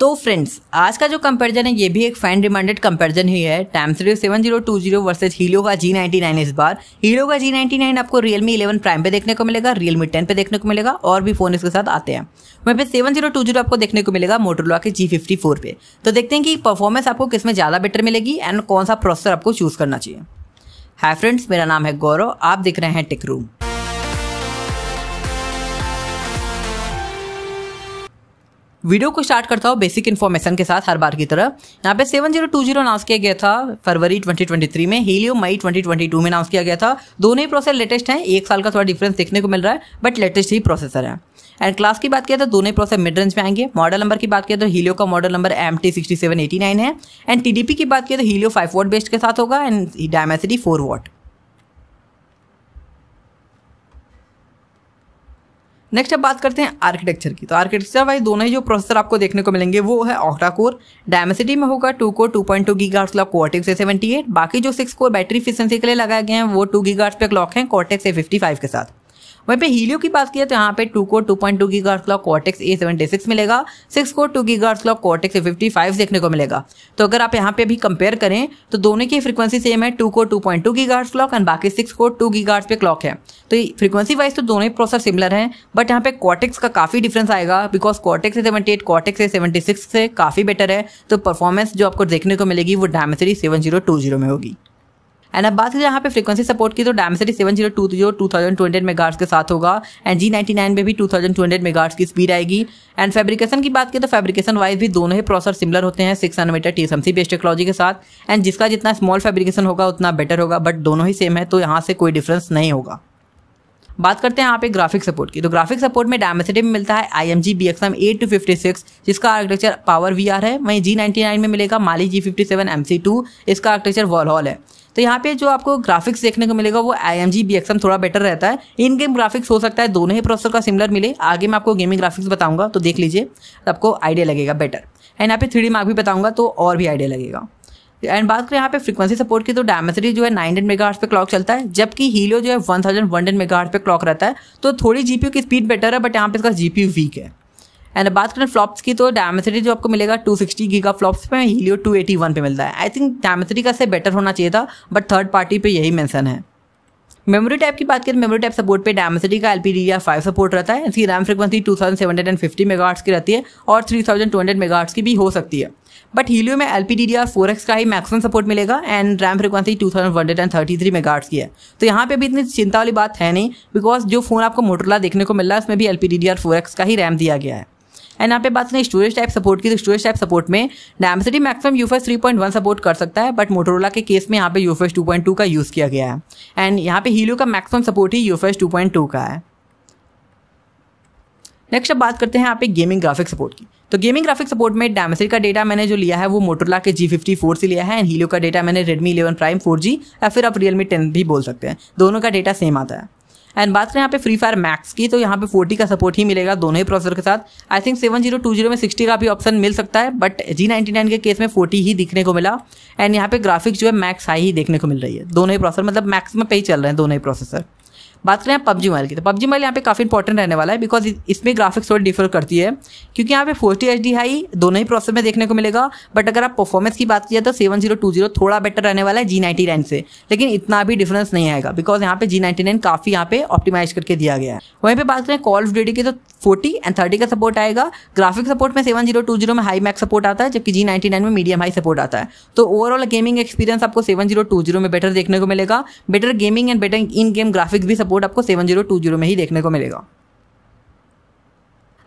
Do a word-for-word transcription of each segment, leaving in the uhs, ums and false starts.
तो फ्रेंड्स आज का जो कंपैरिजन है ये भी एक फैन डिमांडेड कंपैरिजन ही है। Dimensity seven zero two zero versus Helio का जी नाइन्टी नाइन। इस बार हीलियो का जी नाइन्टी नाइन आपको Realme इलेवन प्राइम पे देखने को मिलेगा, Realme टेन पे देखने को मिलेगा और भी फोन इसके साथ आते हैं। वहीं पे सेवन जीरो टू जीरो आपको देखने को मिलेगा Motorola के जी फिफ्टी फोर पे। तो देखते हैं कि परफॉर्मेंस आपको किस में ज़्यादा बेटर मिलेगी एंड कौन सा प्रोसेसर आपको चूज़ करना चाहिए। हाय फ्रेंड्स, मेरा नाम है गौरव, आप देख रहे हैं टेक रूम। वीडियो को स्टार्ट करता हूँ बेसिक इन्फॉर्मेशन के साथ हर बार की तरह। यहाँ पे seven zero two zero announce किया गया था फरवरी ट्वेंटी ट्वेंटी थ्री में, हीलियो मई ट्वेंटी ट्वेंटी टू में अनाउंस किया गया था। दोनों ही प्रोसेसर लेटेस्ट हैं, एक साल का थोड़ा डिफरेंस देखने को मिल रहा है बट लेटेस्ट ही प्रोसेसर है। एंड क्लास की बात किया तो दोनों प्रोसेसर मिड रेंज में आएंगे। मॉडल नंबर की बात किया तो हीलियो का model number M T sixty seven eighty nine है एंड टी डी पी की बात किया तो हीलियो फाइव वॉट बेस्ड के साथ होगा and Dimensity four watt. Next अब बात करते हैं आर्किटेक्चर की। तो आर्किटेक्चर वाइज दोनों ही जो प्रोसेसर आपको देखने को मिलेंगे वो है ऑक्टा कोर। डायमेंसिटी में होगा two core two point two gigahertz clock cortex A seventy eight. बाकी जो सिक्स कोर बैटरी एफिशिएंसी के लिए लगाए गए हैं वो टू गीगाहर्ट्ज़ पे क्लॉक हैं कॉर्टेक्स ए फिफ्टी फाइव के साथ। वहीं पे हीलियो की बात किया तो यहाँ पे two core two point two gigahertz clock cortex A seventy six मिलेगा, six core two gigahertz clock cortex A fifty five देखने को मिलेगा। तो अगर आप यहाँ पे भी कंपेयर करें तो दोनों की फ्रीक्वेंसी सेम है, two core two point two gigahertz clock and बाकी सिक्स कोर टू गीगाहर्ट्ज़ पे क्लॉक है। तो फ्रीक्वेंसी वाइज तो दोनों ही प्रोसेसर सिमिलर हैं बट यहाँ पे कॉर्टेक्स का काफी डिफरेंस आएगा because cortex A seventy eight cortex A seventy six से काफी बेटर है। तो परफॉर्मेंस जो आपको देखने को मिलेगी वो Dimensity seven zero two zero में होगी। एंड अब बात करें यहाँ पे फ्रीक्वेंसी सपोर्ट की तो Dimensity seven zero two zero two thousand two hundred megahertz के साथ होगा एंड जी नाइन्टी नाइन में भी two thousand two hundred megahertz की स्पीड आएगी। एंड फैब्रिकेशन की बात की तो फैब्रिकेशन वाइज भी दोनों ही प्रोसेसर सिमिलर होते हैं six nanometre TSMC based technology के साथ एंड जिसका जितना स्मॉल फैब्रिकेशन होगा उतना बेटर होगा बट दोनों ही सेम है तो यहाँ से कोई डिफरेंस नहीं होगा। बात करते हैं यहाँ पे ग्राफिक सपोर्ट की। तो ग्राफिक सपोर्ट में डायमेंसिटी में मिलता है I M G B X M eight two fifty six जिसका आर्किटेक्चर पावर वी आर है। वहीं जी नाइन्टी नाइन में मिलेगा Mali G fifty seven M C two, इसका आर्किटेक्चर वॉलहॉल है। तो यहाँ पे जो आपको ग्राफिक्स देखने को मिलेगा वो I M G B X M थोड़ा बेटर रहता है। इन गेम ग्राफिक्स हो सकता है दोनों ही प्रोसेसर का सिमिलर मिले, आगे मैं आपको गेमिंग ग्राफिक्स बताऊंगा तो देख लीजिए आपको आइडिया लगेगा बेटर। एंड यहाँ पे थ्री डी मार्क भी बताऊंगा तो और भी आइडिया लगेगा। एंड बात करें यहाँ पे फ्रीक्वेंसी सपोर्ट की तो डायमेंसिटी जो है नाइन हंड्रेड मेगाहर्ट्ज़ पे क्लॉक चलता है जबकि हीलियो जो है one thousand one hundred megahertz पे क्लॉक रहता है। तो थोड़ी जीपीयू की स्पीड बेटर है बट यहाँ पे इसका जीपीयू वीक है। एंड बात करें फ्लॉप्स की तो डायमेंसिटी जो आपको मिलेगा टू सिक्सटी गीगा फ्लॉप्स पे, हीलियो टू एटी वन पे मिलता है। आई थिंक डायमेंसिटी का से बेटर होना चाहिए था बट थर्ड पार्टी पे यही मेंशन है। मेमोरी टाइप की बात करें, मेमोरी टाइप सपोर्ट पे डायमेंसिटी का L P D D R five support रहता है। इसकी RAM frequency two thousand seven hundred fifty megahertz की रहती है और three thousand two hundred megahertz की भी हो सकती है बट हीलियो में L P D D R four X का ही मैक्सिमम सपोर्ट मिलेगा and RAM frequency two thousand one hundred thirty three megahertz की है। तो यहाँ पे भी इतनी चिंता वाली बात है नहीं बिकॉज जो फोन आपको Motorola देखने को मिल रहा है उसमें भी L P D D R four X का ही रैम दिया गया है। एंड यहाँ पे बात करें स्टोरेज टाइप सपोर्ट की तो स्टोरेज टाइप सपोर्ट में Dimensity maximum UFS three point one support कर सकता है बट Motorola के केस में यहाँ पे यूएफएस टू पॉइंट टू का यूज़ किया गया है एंड यहाँ पे हीलियो का मैक्सिमम सपोर्ट ही यूएफएस टू पॉइंट टू का है। नेक्स्ट अब बात करते हैं यहाँ पे गेमिंग ग्राफिक सपोर्ट की। तो गेमिंग ग्राफिक सपोर्ट में डायमेंसिटी का डेटा मैंने जो लिया है वो Motorola के जी फिफ्टी फोर से लिया है एंड हीलियो का डेटा मैंने Redmi eleven Prime four G या फिर आप Realme टेन भी बोल सकते हैं, दोनों का डेटा सेम आता है। एंड बात करें यहाँ पे फ्री फायर मैक्स की तो यहाँ पे फोर्टी का सपोर्ट ही मिलेगा दोनों ही प्रोसेसर के साथ। I think seven zero two zero में सिक्सटी का भी ऑप्शन मिल सकता है बट जी नाइन्टी नाइन के केस में फोर्टी ही दिखने को मिला एंड यहाँ पे ग्राफिक्स जो है मैक्स हाई ही देखने को मिल रही है। दोनों ही प्रोसेसर मतलब मैक्स में पे ही चल रहे हैं दोनों ही प्रोसेसर। बात करें पबजी मोबाइल की तो पबजी मोबाइल यहाँ पे काफी इंपॉर्टेंट रहने वाला है बिकॉज इसमें ग्राफिक्स थोड़ी डिफर करती है क्योंकि यहाँ पे four T H D high दोनों ही प्रोसेसर में देखने को मिलेगा बट अगर आप परफॉर्मेंस की बात किया तो सेवन जीरो टू जीरो थोड़ा बेटर रहने वाला है जी नाइन्टी नाइन से, लेकिन इतना भी डिफरेंस नहीं आएगा बिकॉज यहाँ पे जी नाइन्टी नाइन काफी यहाँ पे ऑप्टिमाइज करके दिया गया है। वहीं पे बात करें कॉल ऑफ ड्यूटी की तो फोर्टी एंड थर्टी का सपोर्ट आएगा। ग्राफिक सपोर्ट में सेवन जीरो टू जीरो में हाई मैक्स सपोर्ट आता है जबकि जी नाइन्टी नाइन में मीडियम हाई सपोर्ट आता है। तो ओवरऑल गेमिंग एक्सपीरियंस आपको सेवन जीरो टू जीरो में बेटर देखने को मिलेगा। Better gaming and better in game graphics भी सपोर्ट आपको सेवन जीरो टू जीरो में ही देखने को मिलेगा।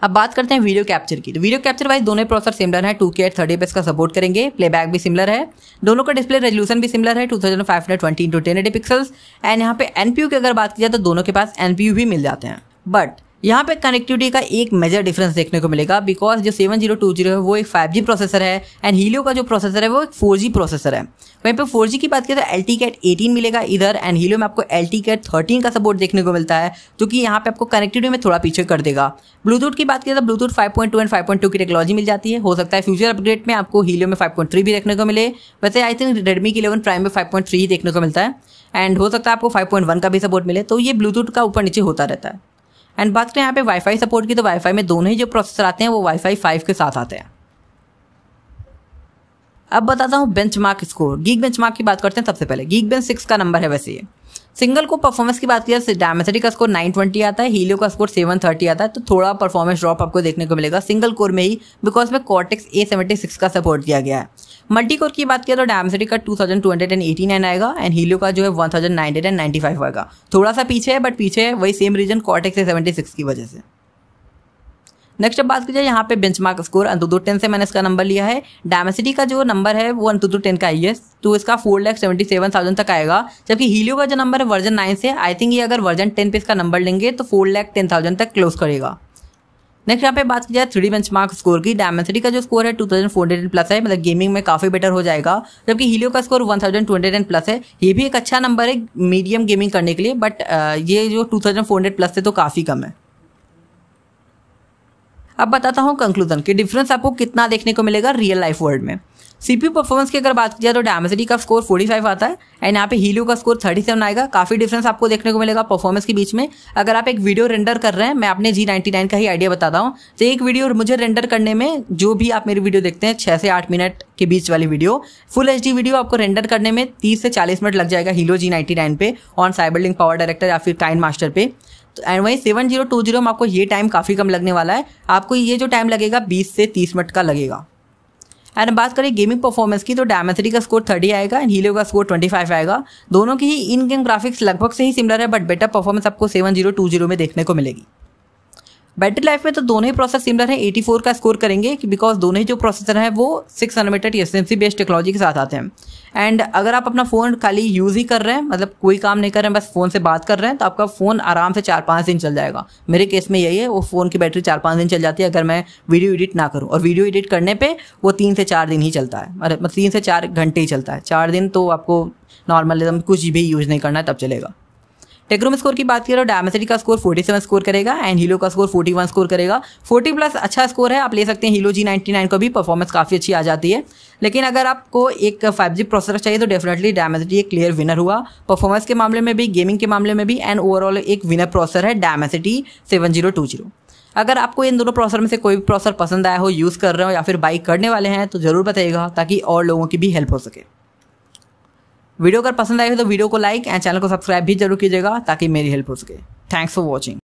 अब बात करते हैं वीडियो कैप्चर की। तो वीडियो कैप्चर वाइज दोनों प्रोसेसर सिमिलर है, two K at thirty F का सपोर्ट करेंगे, प्लेबैक भी सिमिलर है, दोनों का डिस्प्ले रेजोल्यूशन भी सिमिलर है two thousand five hundred twenty into ten eighty pixels. And यहाँ पे एनपीयू की अगर बात की जाए तो दोनों के पास एनपीयू भी मिल जाते हैं बट यहाँ पे कनेक्टिविटी का एक मेजर डिफरेंस देखने को मिलेगा बिकॉज जो सेवन जीरो टू जीरो है वो एक फाइव जी प्रोसेसर है एंड हीलियो का जो प्रोसेसर है वो एक फोर जी प्रोसेसर है। वहीं पे फोर जी की बात करें तो एल टी कैट एटीन मिलेगा इधर एंड हीलियो में आपको एल टी कैट थर्टीन का सपोर्ट देखने को मिलता है जो कि यहाँ पे आपको कनेक्टिविटी में थोड़ा पीछे कर देगा। ब्लूटूथ की बात करें तो Bluetooth five point two and five point two की टेक्नोलॉजी मिल जाती है। हो सकता है फ्यूचर अपग्रेड में आपको हीलियो में फाइव पॉइंट थ्री भी देखने को मिले। वैसे आई थिंक रेडमी की इलेवन प्राइम में फाइव पॉइंट थ्री ही देखने को मिलता है एंड हो सकता है आपको फाइव पॉइंट वन का भी सपोर्ट मिले। तो ये ब्लूटूथ का ऊपर नीचे होता रहता है। एंड बात करें यहाँ पे वाईफाई सपोर्ट की तो वाईफाई में दोनों ही जो प्रोसेसर आते हैं वो वाईफाई फाइव के साथ आते हैं। अब बताता हूँ बेंचमार्क स्कोर। गीक बेंचमार्क की बात करते हैं सबसे पहले। गीक बेंच सिक्स का नंबर है। वैसे ये सिंगल को परफॉर्मेंस की बात की जाए, डायमेंसिटी का स्कोर नाइन ट्वेंटी आता है, हीलियो का स्कोर सेवन थर्टी आता है, तो थोड़ा परफॉर्मेंस ड्रॉप आपको देखने को मिलेगा सिंगल कोर में ही, बिकॉज में कॉर्टेक्स ए सेवेंटी सिक्स का सपोर्ट किया गया है। मल्टी कोर की बात किया तो डायमेंसिटी का two thousand two hundred eighty nine आएगा एंड हीलियो का जो है one thousand nine hundred ninety five आएगा। थोड़ा सा पीछे है बट पीछे है वही same reason cortex A seventy six की वजह से। नेक्स्ट अब बात की जाए यहाँ पे बेंचमार्क स्कोर, अंतुतु टेन से मैंने इसका नंबर लिया है। डायमेंसिटी का जो नंबर है वो अंतुतु टेन का ही है, तो इसका four lakh seventy seven thousand तक आएगा, जबकि हीलियो का जो नंबर है वर्जन नाइन से, आई थिंक ये अगर वर्जन टेन पे इसका नंबर लेंगे तो फोर लैख टेन थाउजेंड तक क्लोज करेगा। नेक्स्ट यहाँ पे बात की जाए थ्री डी बेंचमार्क स्कोर की। डायमेंसिटी का जो स्कोर है two thousand four hundred plus है, मतलब गेमिंग में काफी बेटर हो जाएगा, जबकि हीलियो का score one thousand two hundred plus है। ये भी एक अच्छा नंबर है मीडियम गेमिंग करने के लिए, बट ये जो two thousand four hundred plus है तो काफी कम है। अब बताता हूँ कंक्लूजन कि डिफरेंस आपको कितना देखने को मिलेगा रियल लाइफ वर्ल्ड में। सीपीयू परफॉर्मेंस की अगर बात की जाए तो डायमेंसिटी का स्कोर फोर्टी फाइव आता है एंड यहाँ पे हीलियो का स्कोर थर्टी सेवन आएगा। काफी डिफरेंस आपको देखने को मिलेगा परफॉर्मेंस के बीच में। अगर आप एक वीडियो रेंडर कर रहे हैं, मैं आपने जी नाइन्टी नाइन का ही आइडिया बताता हूँ, तो एक वीडियो मुझे रेंडर करने में, जो भी आप मेरी वीडियो देखते हैं छः से आठ मिनट के बीच वाली video, full H D video आपको रेंडर करने में तीस से चालीस मिनट लग जाएगा हीलियो जी नाइन्टी नाइन पे ऑन साइबरलिंक पावर डायरेक्टर या फिर काइन मास्टर पे। एंड वहीं सेवन जीरो टू जीरो में आपको ये टाइम काफ़ी कम लगने वाला है, आपको ये जो टाइम लगेगा बीस से तीस मिनट का लगेगा। एंड बात करें गेमिंग परफॉर्मेंस की तो डायमेंसिटी का स्कोर थर्टी आएगा एंड हीलियो का स्कोर ट्वेंटी फाइव आएगा। दोनों की ही इन गेम ग्राफिक्स लगभग से ही सिमिलर है, बट बेटर परफॉर्मेंस आपको सेवन जीरो टू जीरो में देखने को मिलेगी। बैटरी लाइफ में तो दोनों ही प्रोसेसर सिमिलर हैं, एटी फोर का स्कोर करेंगे बिकॉज दोनों ही जो प्रोसेसर हैं वो six hundred S M C based technology के साथ आते हैं। एंड अगर आप अपना फ़ोन खाली यूज़ ही कर रहे हैं, मतलब कोई काम नहीं कर रहे हैं, बस फ़ोन से बात कर रहे हैं, तो आपका फ़ोन आराम से चार पाँच दिन चल जाएगा। मेरे केस में यही है, वो फ़ोन की बैटरी चार पाँच दिन चल जाती है अगर मैं वीडियो एडिट ना करूँ, और वीडियो एडिट करने पर वो तीन से चार दिन ही चलता है, मतलब तीन से चार घंटे ही चलता है। चार दिन तो आपको नॉर्मल कुछ भी यूज़ नहीं करना है तब चलेगा। टेक्रोम स्कोर की बात करें तो डायमेंसिटी का स्कोर फोर्टी सेवन स्कोर करेगा एंड हीलो का स्कोर फोर्टी वन स्कोर करेगा। फोर्टी प्लस अच्छा स्कोर है, आप ले सकते हैं हीलो जी नाइन्टी नाइन को भी, परफॉर्मेंस काफ़ी अच्छी आ जाती है। लेकिन अगर आपको एक फाइव जी प्रोसेसर चाहिए तो डेफिनेटली डायमेंसिटी एक क्लियर विनर हुआ, परफॉर्मेंस के मामले में भी, गेमिंग के मामले में भी, एंड ओवरऑल एक विनर प्रोसेसर है Dimensity seven zero two zero. अगर आपको इन दोनों प्रोसेसर में से कोई भी प्रोसेसर पसंद आया हो, यूज़ कर रहे हो या फिर बाई करने वाले हैं तो ज़रूर बताइएगा, ताकि और लोगों की भी हेल्प हो सके। वीडियो अगर पसंद आए हो तो वीडियो को लाइक एंड चैनल को सब्सक्राइब भी जरूर कीजिएगा ताकि मेरी हेल्प हो सके। Thanks for watching.